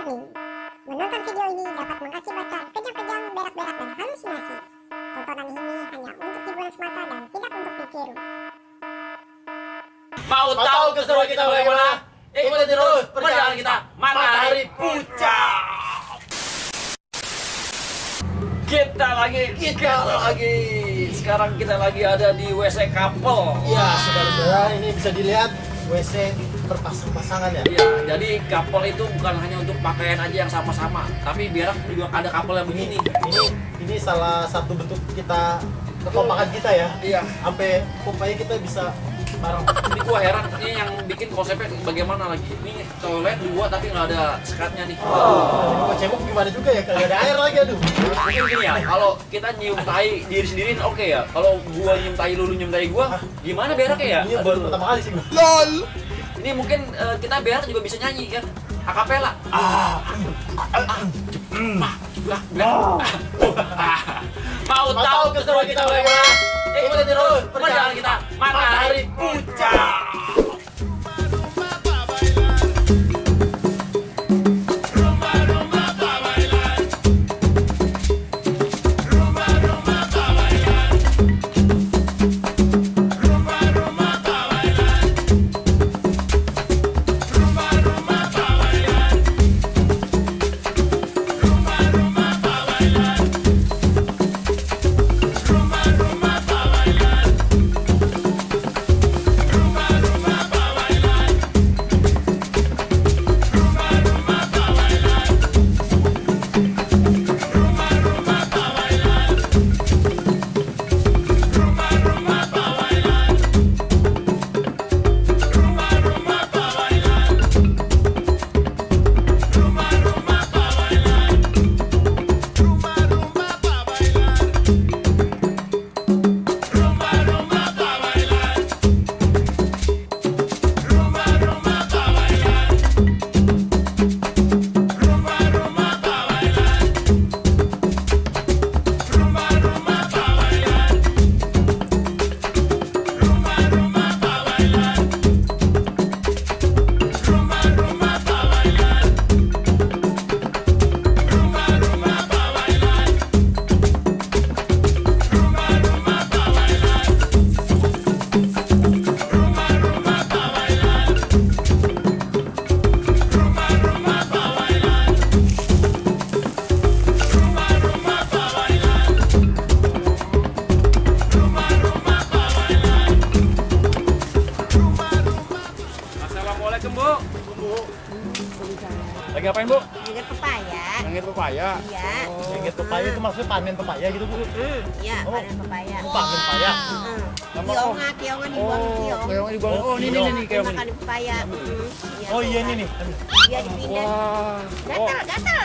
Warning, menonton video ini dapat mengakibatkan kejang-kejang, berak-berak, dan halusinasi. Tontonan ini hanya untuk hiburan semata dan tidak untuk ditiru. Mau tahu keseruan kita bagaimana? Ikuti terus perjalanan kita Matahari Pucat. Kita lagi. Sekarang kita lagi ada di WC Couple. Ya, saudara-saudara, ini bisa dilihat WC berpasang-pasangan ya. Iya, jadi couple itu bukan hanya untuk pakaian aja yang sama-sama, tapi biar juga ada couple yang begini. Ini salah satu bentuk kita kekompakan kita ya. Iya. Sampai pokoknya kita bisa bareng. Ini gua heran, ini yang bikin konsepnya bagaimana lagi. Ini toilet dua tapi nggak ada sekatnya nih. Oh, cebok gimana juga ya kalau ada air lagi, aduh. Mungkin gini ya, kalau kita nyium tai diri sendiri oke ya. Kalau gua nyium tai lu nyium tai gua, gimana beraknya ya? Ini baru pertama kali sih gua. LOL. Ini mungkin kita berak juga bisa nyanyi kan, a cappella. Mau tahu keseruan kita bagaimana? Ikuti terus perjalanan kita Matahari Pucat. Lagi ngapain, Bu? Ngegit pepaya. Ngegit pepaya? Iya. Ngegit pepaya itu maksudnya panen pepaya gitu, Bu? Iya, panen pepaya. Panen pepaya? Kiongan dibuang. Kiongan dibuang. Oh, ini kiongan. Makan pepaya. Oh, iya ini nih. Iya, dipindah. Gatal.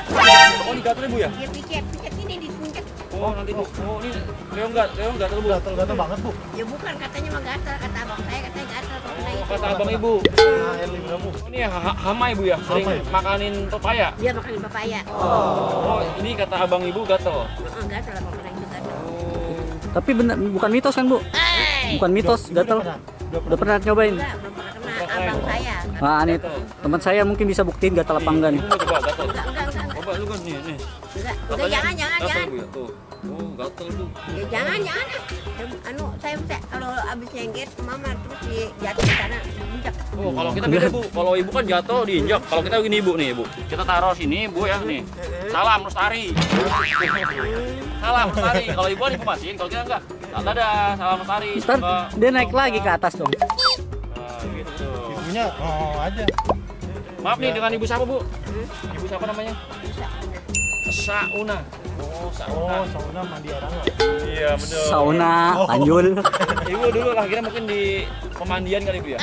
Oh, ini gatalnya, Bu ya? Iya, picet ini dipuncet. Oh, nanti Bu. Oh, ini keong gatal, Bu. Gatal banget, Bu. Ya bukan, katanya mah gatal. Kata abang saya katanya gatal. Kata abang ibu. Ini hama ibu ya, sering makanin pepaya? Iya, makanin pepaya. Oh, ini kata abang ibu gatel? Gatel, abang itu gatel. Tapi benar, bukan mitos kan, Bu? Bukan mitos, gatel. Udah pernah nyobain? Enggak, belum pernah kena abang saya. Nah, ini teman saya mungkin bisa buktiin gatel apa enggak nih. Coba gatel. Coba lu kan nih. Enggak, jangan. Oh, gatel tuh. Ya jangan. Anu, saya kalau habis nyengkit mama terus dijatuh ke sana, diinjak. Oh, kalau kita beda, Bu. Kalau ibu kan jatuh diinjak. Kalau kita gini, Bu, nih, Bu. Kita taruh sini, Bu ya, nih. Salam Lestari. Salam Lestari. Kalau ibu kan dipemasin, kalau kita enggak. Dadah, salam Lestari. Dia naik lagi ke atas dong. Nah, gitu. Ibunya oh aja. Maaf nih, dengan ibu siapa, Bu? Ibu siapa namanya? Sauna. Oh, sauna mandi orang. Iya, bener. Sauna, anjul. Ibu dulu lah, kira mungkin di pemandian kali Bu ya?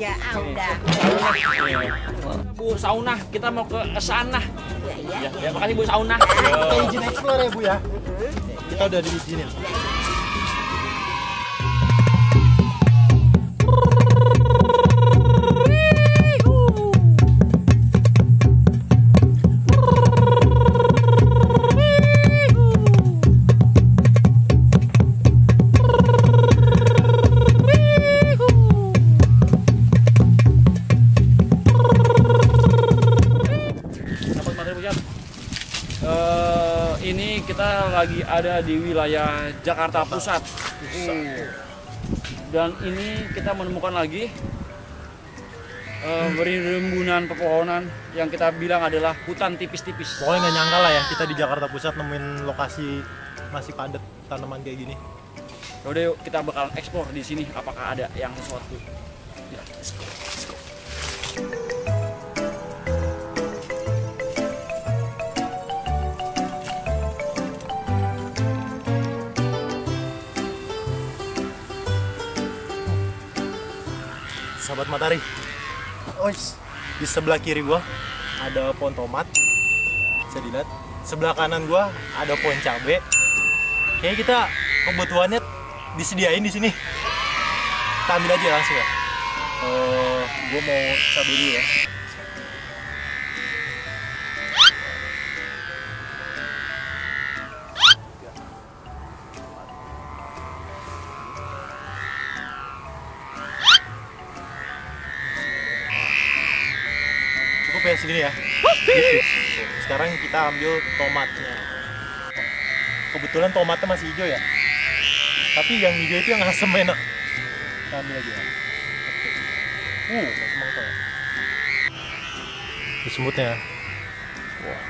Ya, udah. Bu, sauna. Kita mau ke sana. Iya. Ya, makasih Bu sauna. Kita izin explore ya, Bu ya? Kita udah diizinin. ini kita lagi ada di wilayah Jakarta Pusat. Dan ini kita menemukan lagi rembunan pepohonan yang kita bilang adalah hutan tipis-tipis. Pokoknya nggak nyangka lah ya kita di Jakarta Pusat nemuin lokasi masih padat tanaman kayak gini. Yaudah yuk, kita bakalan eksplor di sini apakah ada yang sesuatu. Ya, let's go, let's go. Sahabat Matahari, di sebelah kiri gua ada pohon tomat, bisa dilihat. Sebelah kanan gua ada pohon cabe. Kayaknya kita kebutuhannya disediain di sini. Kita ambil aja langsung ya. Gua mau cabe dulu ya. Cukup ya segini ya. Sekarang kita ambil tomatnya. Kebetulan tomatnya masih hijau ya. Tapi yang hijau itu yang asem enak. Kita ambil aja. Oke. Semangka. Di semutnya. Wah.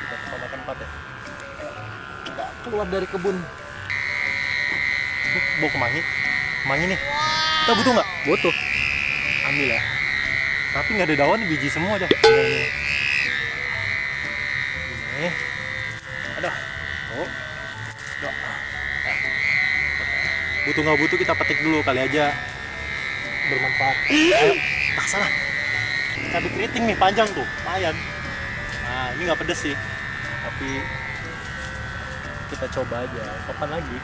Kita tambahkan tempat ya. Kita keluar dari kebun. Bau kemangi. Kemangi nih. Kita butuh nggak? Butuh. Ambil ya, tapi nggak ada daun, biji semua dah. Ini ada, butuh nggak butuh kita petik dulu kali aja bermanfaat. Ayo, paksa lah. Cabe keriting nih panjang tuh, lumayan. Nah ini nggak pedes sih, tapi kita coba aja. Kapan lagi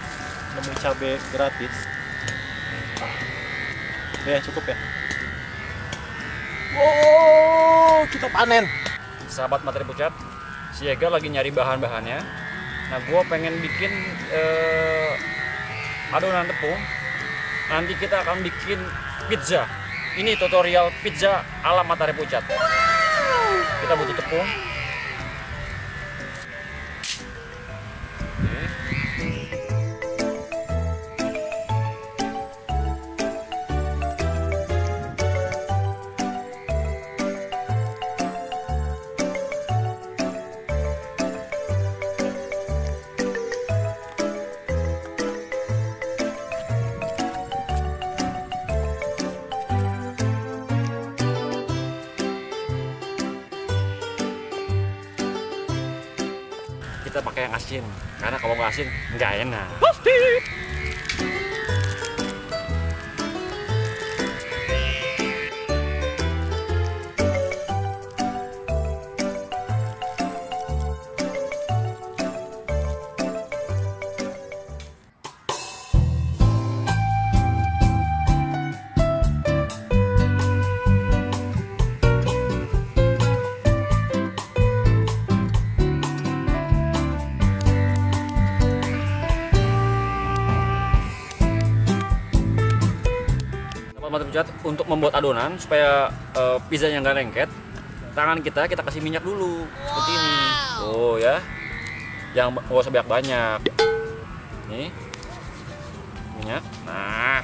nemu cabe gratis? Ya cukup ya. Wow, kita panen. Sahabat Matahari Pucat, si Ega lagi nyari bahan-bahannya. Nah, gue pengen bikin adonan tepung. Nanti kita akan bikin pizza. Ini tutorial pizza ala Matahari Pucat. Kita butuh tepung. Kita pakai yang asin, karena kalau nggak asin nggak enak. Untuk membuat adonan supaya pizzanya nggak lengket, tangan kita kasih minyak dulu seperti ini. Oh ya, jangan nggak usah banyak-banyak. Nih minyak. Nah,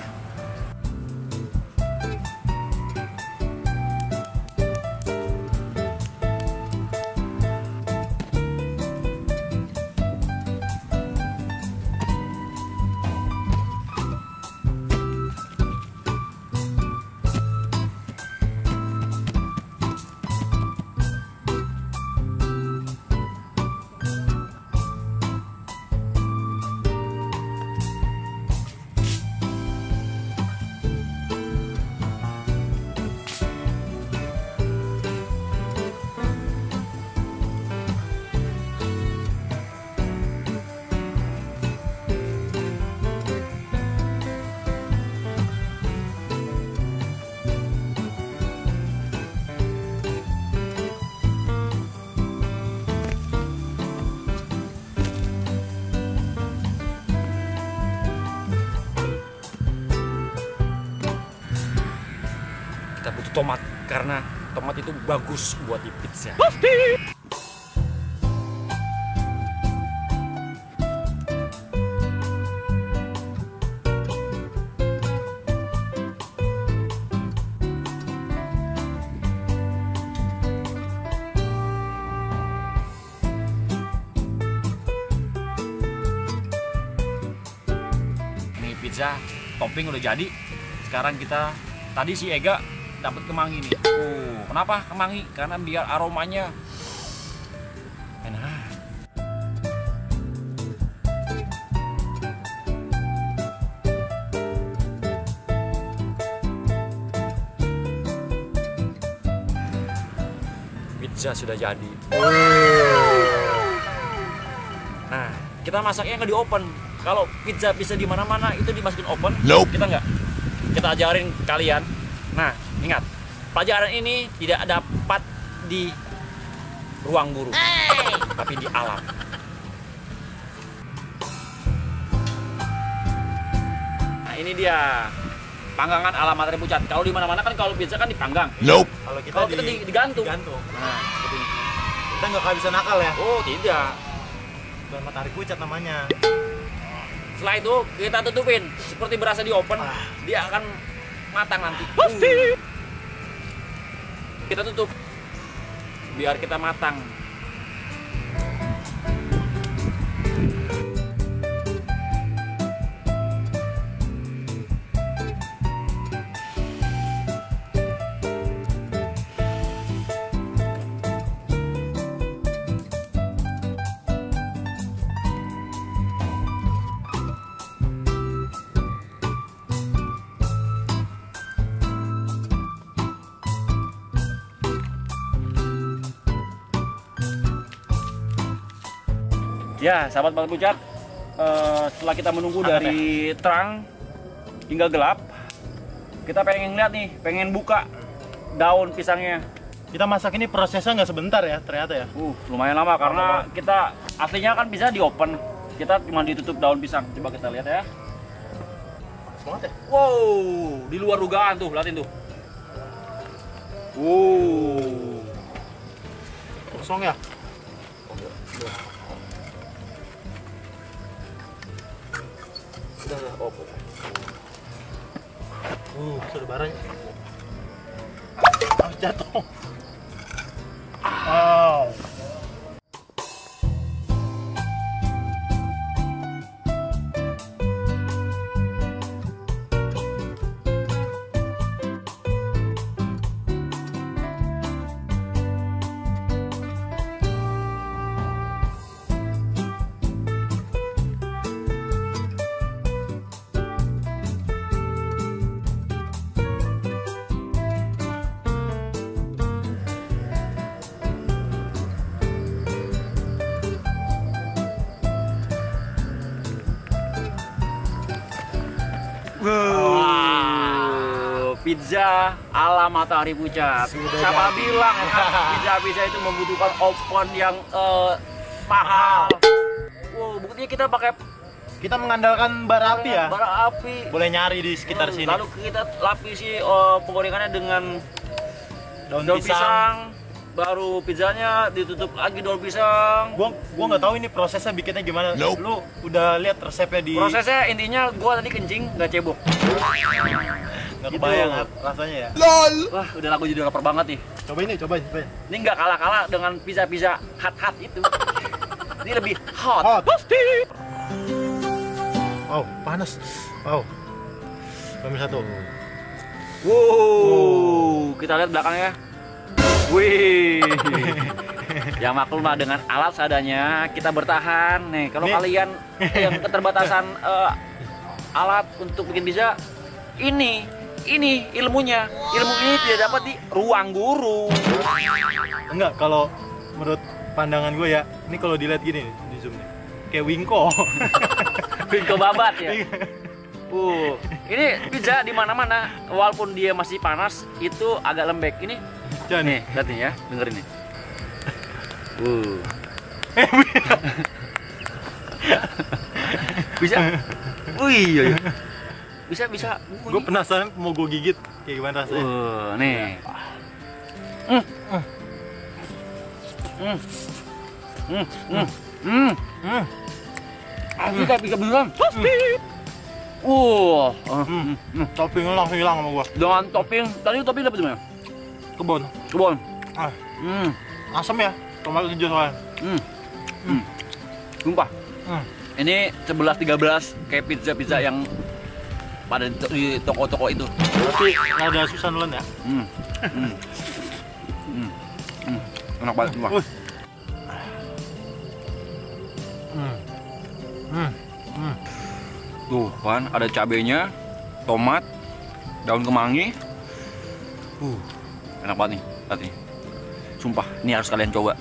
tomat, karena tomat itu bagus buat di pizza. Pizza topping udah jadi. Sekarang kita tadi si Ega dapat kemangi nih. Kenapa kemangi? Karena biar aromanya enak. Pizza sudah jadi. Nah, kita masaknya nggak di oven. Kalau pizza bisa di mana-mana itu dimasukin oven, kita nggak. Kita ajarin kalian. Nah, ingat, pelajaran ini tidak dapat di ruang guru, tapi di alam. Nah, ini dia panggangan ala Matahari Pucat. Kalau di mana-mana kan kalau pizza kan dipanggang. Kalau kita digantung. Nah, seperti ini. Kita nggak bisa nakal ya? Oh, tidak. Bukan Matahari Pucat namanya. Setelah itu kita tutupin seperti berasa di oven, dia akan matang nanti. Kita tutup biar kita matang. Ya, sahabat Matahari Pucat, setelah kita menunggu dari terang hingga gelap, kita pengen lihat nih, pengen buka daun pisangnya. Kita masak ini prosesnya nggak sebentar ya, ternyata ya? Lumayan lama, karena kita aslinya kan bisa di open, kita cuma ditutup daun pisang. Coba kita lihat ya. Semangat ya? Wow, di luar dugaan tuh, liatin tuh. Wow. Kosong ya? Sudah barang. Harus jatuh. Wow. Pizza ala Matahari Pucat. Siapa bilang pizza itu membutuhkan oven yang mahal? Buktinya kita pakai, kita mengandalkan bara api ya. Bara api. Boleh nyari di sekitar sini. Lalu kita lapisi penggorengannya dengan daun pisang. Baru pizzanya ditutup lagi daun pisang. Gua nggak tahu ini prosesnya bikinnya gimana. Lu udah lihat resepnya di. Prosesnya intinya gua tadi kencing nggak cebok. Nggak kebayang rasanya ya. Wah, udah aku jadi lapar banget nih. Cobain. Ini nggak kalah-kalah dengan pizza-pizza hot-hot itu. Ini lebih hot. Wow, panas. Wow. Nomor satu. Wow, kita lihat belakangnya. Wih. Yang maklum lah, dengan alat seadanya kita bertahan. Nih, kalau kalian yang keterbatasan alat untuk bikin pizza, ini ilmunya. Ilmu ini tidak dapat di ruang guru. Enggak, kalau menurut pandangan gue ya, ini kalau dilihat gini di zoom nih, kayak wingko. Wingko babat ya. Ini pizza di mana-mana, walaupun dia masih panas itu agak lembek. Ini nih, lihat nih ya, dengerin nih. Bisa? Bisa. Gue penasaran mau gue gigit. Kayak gimana rasanya? Nih. Asli beneran. Toppingnya langsung hilang sama gua. Dengan topping, tadi topping dapat gimana? Kebon. Kebon. Asam ya, tomat hijau soalnya. Sumpah. Ini 11-13 kayak pizza-pizza yang pada di toko-toko itu. Tapi ada susah nulen ya? Enak banget semua. Tuh kan ada cabenya, tomat, daun kemangi. Enak banget nih, tadi. Sumpah, ini harus kalian coba.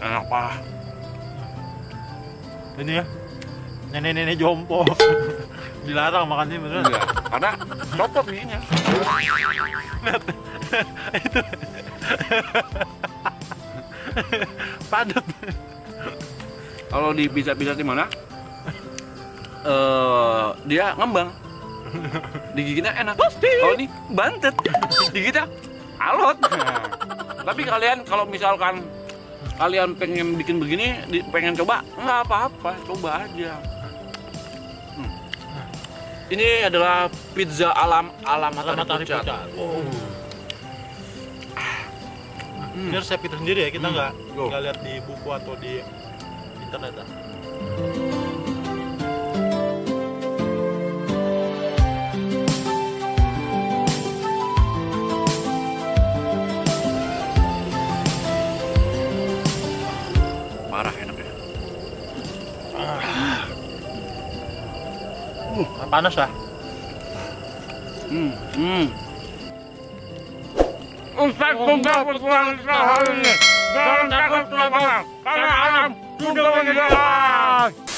Enak parah. Ini ya, nenek-nenek jompo. Dilarang makan ini beneran ya? Karena copot gini ya. Itu padat. Kalau di pizza-pizza di mana? Dia ngembang. Digigitnya enak. Kalau ini bantet. Digigitnya alot. Tapi kalian kalau misalkan kalian pengen bikin begini, pengen coba, nggak apa-apa, coba aja. Ini adalah pizza ala Matahari Pucat. Ini resep kita sendiri ya, kita nggak lihat di buku atau di internet ya. Parah enak ya. Panas lah. Ustaz buka pertuan hari ini. Jangan takut karena alam sudah menjelaskan.